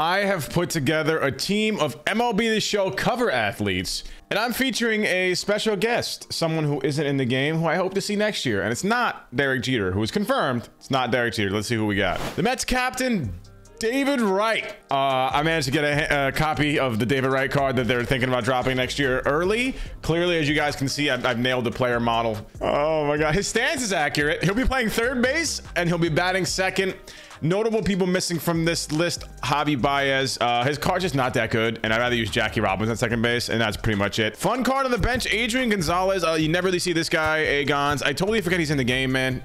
I have put together a team of MLB The Show cover athletes, and I'm featuring a special guest, someone who isn't in the game, who I hope to see next year. And it's not Derek Jeter, who is confirmed. It's not Derek Jeter. Let's see who we got. The Mets captain, David Wright. I managed to get a copy of the David Wright card that they're thinking about dropping next year early. Clearly, as you guys can see, I've nailed the player model. Oh my God, his stance is accurate. He'll be playing third base and he'll be batting second. Notable people missing from this list: Javy Baez. His card's just not that good, and I'd rather use Jackie Robinson at second base, and that's pretty much it. Fun card on the bench, Adrian Gonzalez. You never really see this guy, Agons. I totally forget he's in the game, man.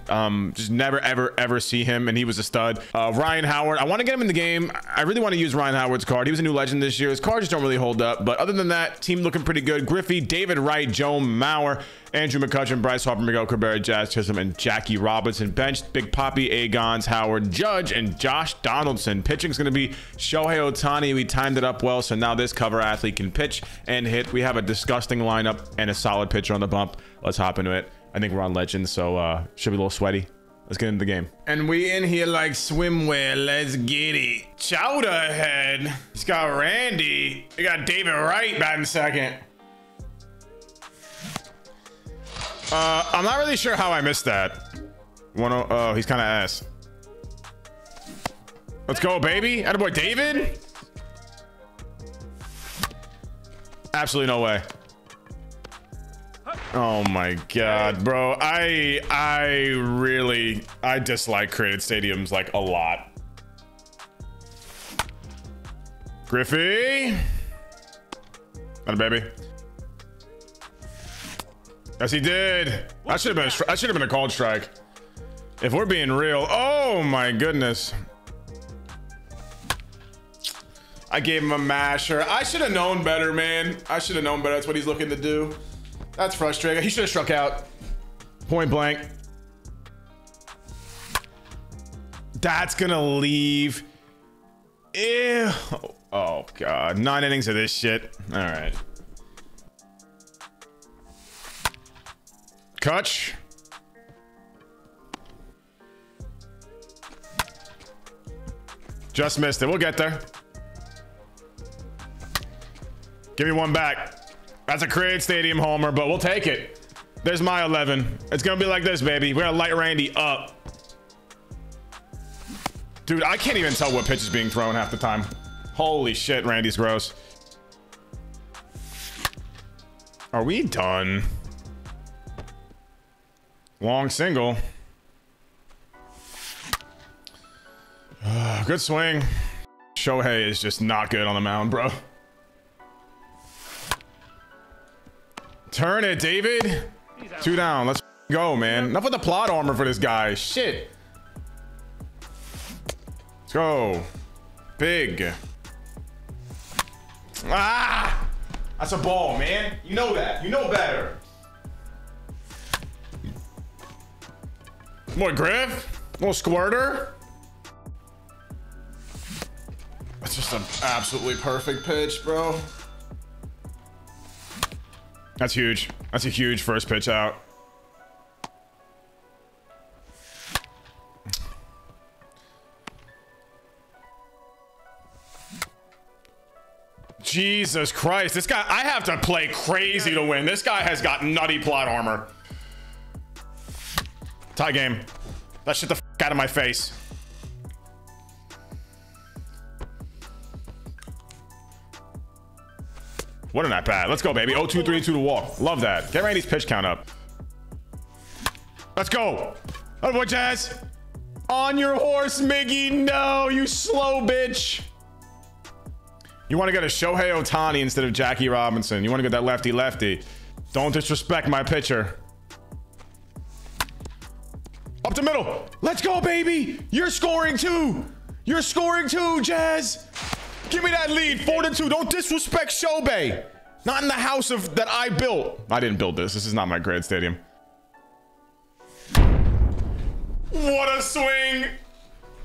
Just never, ever, ever see him, and he was a stud. Ryan Howard. I want to get him in the game. I really want to use Ryan Howard's card. He was a new legend this year. His cards just don't really hold up, but other than that, team looking pretty good. Griffey, David Wright, Joe Maurer, Andrew McCutcheon, Bryce Harper, Miguel Cabrera, Jazz Chisholm, and Jackie Robinson. Bench, Big Papi, Agons, Howard, Judge, and Josh Donaldson. Pitching's going to be Shohei Otani. We timed it up well, so now this cover athlete can pitch and hit. We have a disgusting lineup and a solid pitcher on the bump. Let's hop into it. I think we're on Legend, so should be a little sweaty. Let's get into the game. And we in here like swimwear. Let's get it. Chowderhead. It's got Randy. We got David Wright batting second. I'm not really sure how I missed that. Oh, he's kind of ass. Let's go, baby. Attaboy, David. Absolutely no way. Oh my God, bro. I dislike created stadiums like a lot. Griffey. Attaboy, baby. Yes, he did. That should have been a called strike. If we're being real. Oh my goodness. I gave him a masher. I should have known better, man. I should have known better. That's what he's looking to do. That's frustrating. He should have struck out. Point blank. That's gonna leave. Ew. Oh God. 9 innings of this shit. All right. Kutch. Just missed it. We'll get there. Give me one back. That's a Creed Stadium homer, but we'll take it. There's my 11. It's going to be like this, baby. We're going to light Randy up. Dude, I can't even tell what pitch is being thrown half the time. Holy shit, Randy's gross. Are we done? Long single. Good swing. Shohei is just not good on the mound, bro. Turn it, David. 2 down. Let's go, man. Enough with the plot armor for this guy. Shit. Let's go. Big. Ah! That's a ball, man. You know that. You know better. Boy, Griff, little squirter. That's just an absolutely perfect pitch, bro. That's huge. That's a huge first pitch out. Jesus Christ, this guy, I have to play crazy to win. This guy has got nutty plot armor. Tie game. That shit the f out of my face. What an at bat. Let's go, baby. 0-2-3-2 to walk. Love that. Get Randy's pitch count up. Let's go. Oh boy, Jazz. On your horse, Miggy. No, you slow bitch. You want to get a Shohei Otani instead of Jackie Robinson. You want to get that lefty lefty. Don't disrespect my pitcher. Up the middle. Let's go, baby. You're scoring too. You're scoring too, Jazz. Give me that lead. 4-2. Don't disrespect Shohei. Not in the house of that I built. I didn't build this. This is not my grad stadium. What a swing.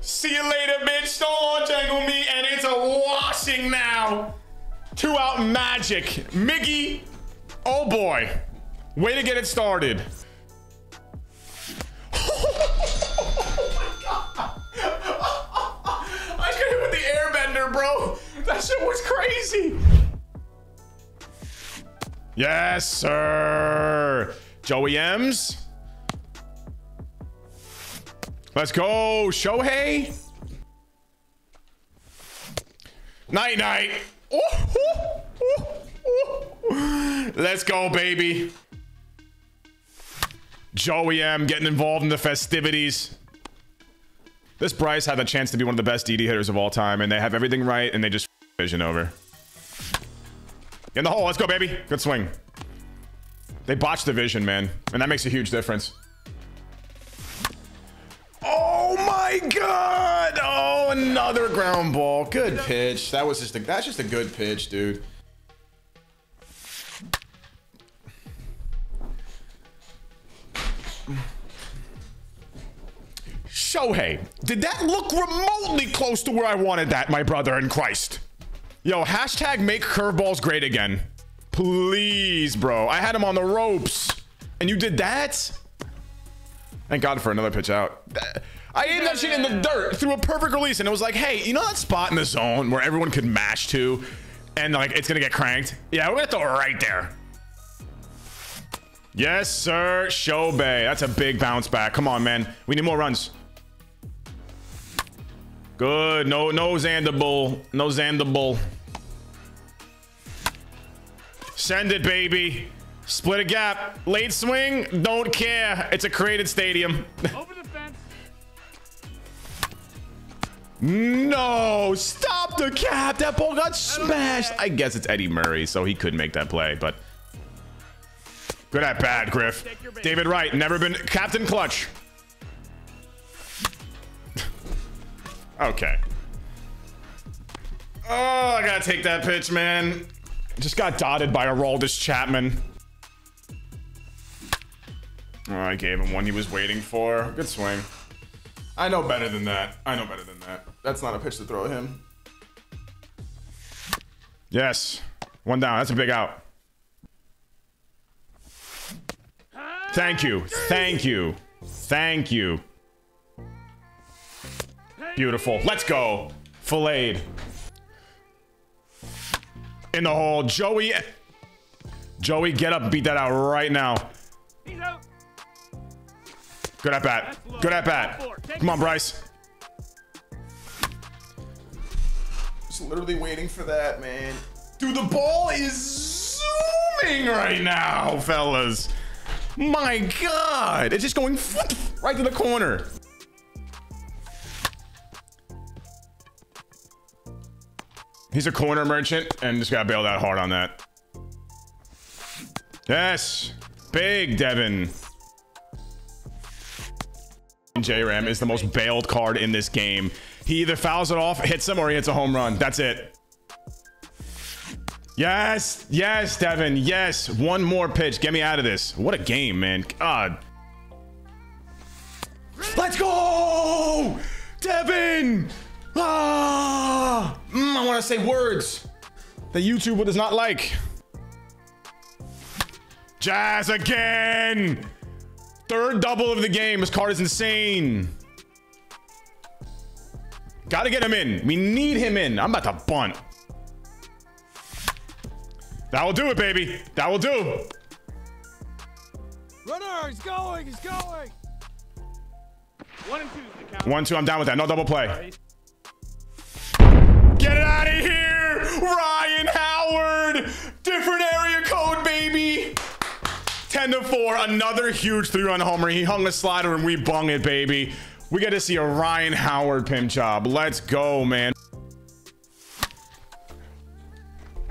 See you later, bitch. Don't launch angle me. And it's a washing now. 2 out magic. Miggy. Oh, boy. Way to get it started. Oh my God. I was gonna hit with the airbender, bro. Yo, that shit was crazy. Yes, sir. Joey M's. Let's go, Shohei. Night, night. Ooh, ooh, ooh, ooh. Let's go, baby. Joey M getting involved in the festivities. This Bryce had the chance to be one of the best DD hitters of all time, and they have everything right, and they just vision over. Get in the hole. Let's go, baby. Good swing. They botched the vision, man, and that makes a huge difference. Oh, my God. Oh, another ground ball. Good pitch. That was just a, that's just a good pitch, dude. Shohei, did that look remotely close to where I wanted that, my brother in Christ? Yo, hashtag make curveballs great again. Please, bro. I had him on the ropes, and you did that? Thank God for another pitch out. I aimed that shit in the dirt through a perfect release, and it was like, hey, you know that spot in the zone where everyone could mash to, and like it's gonna get cranked? Yeah, we're gonna throw it right there. Yes, sir. Shohei. That's a big bounce back. Come on, man. We need more runs. Good. No, no Xander Bull. No Xander Bull. Send it, baby. Split a gap. Late swing. Don't care. It's a created stadium. Over the fence. No. Stop the cap. That ball got smashed. I guess it's Eddie Murray, so he could make that play, but... Good at bat, Griff. David Wright, never been Captain Clutch. Okay. Oh, I gotta take that pitch, man. Just got dotted by Aroldis Chapman. Oh, I gave him one he was waiting for. Good swing. I know better than that. I know better than that. That's not a pitch to throw at him. Yes. One down. That's a big out. Thank you. Thank you. Thank you. Beautiful. Let's go. Filleted. In the hole. Joey. Joey, get up and beat that out right now. Good at bat. Good at bat. Come on, Bryce. Just literally waiting for that, man. Dude, the ball is zooming right now, fellas. My God, it's just going right to the corner. He's a corner merchant and just got bailed out hard on that. Yes, big Devin. J-Ram is the most bailed card in this game. He either fouls it off, hits him, or he hits a home run. That's it. Yes, yes, Devin, yes. One more pitch. Get me out of this. What a game, man. God. Let's go! Devin! Ah! I want to say words that YouTube does not like. Jazz again! Third double of the game. This card is insane. Gotta get him in. We need him in. I'm about to bunt. That will do it, baby. That will do. Runner, he's going. He's going. 1-2 is the count. 1-2. I'm down with that. No double play. Right. Get it out of here, Ryan Howard. Different area code, baby. 10-4. Another huge three-run homer. He hung a slider and we bung it, baby. We get to see a Ryan Howard pimp job. Let's go, man.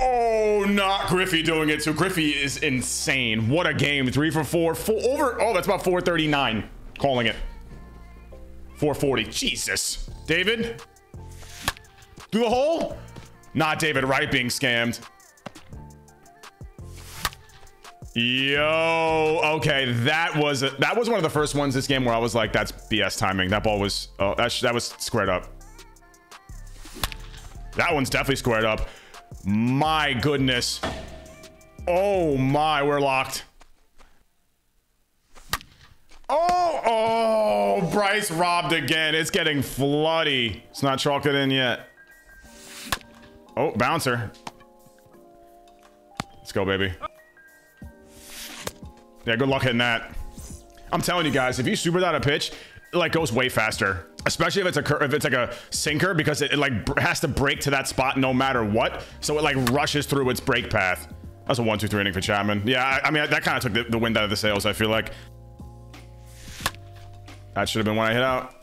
Oh, not Griffey doing it. So Griffey is insane. What a game. 3 for 4. Over. Oh, that's about 439. Calling it. 440. Jesus. David. Through the hole. Not David Wright being scammed. Yo. Okay. That was one of the first ones this game where I was like, that's BS timing. That ball was, oh, that was squared up. That one's definitely squared up. My goodness. Oh my, we're locked. Oh, oh, Bryce robbed again. It's getting floody. It's not chalked it in yet. Oh, bouncer. Let's go, baby. Yeah, good luck hitting that. I'm telling you guys, if you super dot a pitch, it like goes way faster, especially if it's a like a sinker, because it like has to break to that spot no matter what, so it like rushes through its break path. That's a 1-2-3 inning for Chapman. Yeah, I mean that kind of took the wind out of the sails. I feel like that should have been when I hit out.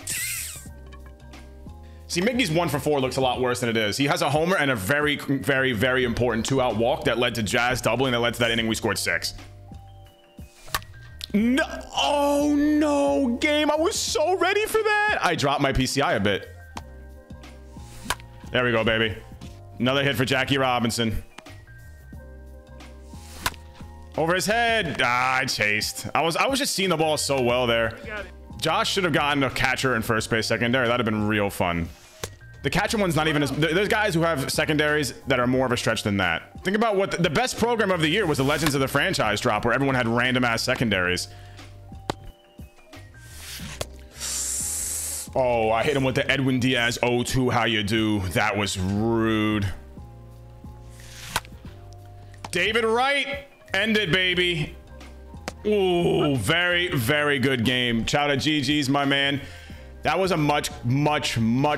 See, Mickey's 1-for-4 looks a lot worse than it is. He has a homer and a very, very, very important 2-out walk that led to Jazz doubling, that led to that inning we scored 6. No, oh no, game. I was so ready for that. I dropped my PCI a bit. There we go, baby. Another hit for Jackie Robinson. Over his head. Ah, I chased. I was just seeing the ball so well there. Josh should have gotten a catcher in first base secondary. That'd have been real fun. The catcher one's not even as... There's guys who have secondaries that are more of a stretch than that. Think about what... The best program of the year was the Legends of the Franchise drop, where everyone had random-ass secondaries. Oh, I hit him with the Edwin Diaz 0-2, how you do. That was rude. David Wright! End it, baby. Ooh, very, very good game. Shout out GG's, my man. That was a much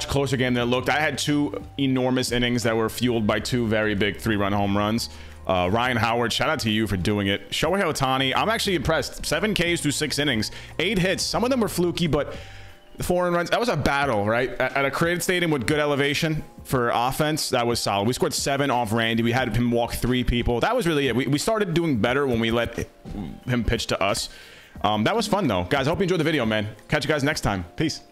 closer game than it looked. I had 2 enormous innings that were fueled by 2 very big 3-run home runs. Ryan Howard, shout out to you for doing it. Shohei Otani, I'm actually impressed. 7 Ks through 6 innings, 8 hits. Some of them were fluky, but 4 earned runs. That was a battle, right? At a created stadium with good elevation for offense, that was solid. We scored 7 off Randy. We had him walk 3 people. That was really it. We started doing better when we let him pitch to us. That was fun, though. Guys, I hope you enjoyed the video, man. Catch you guys next time. Peace.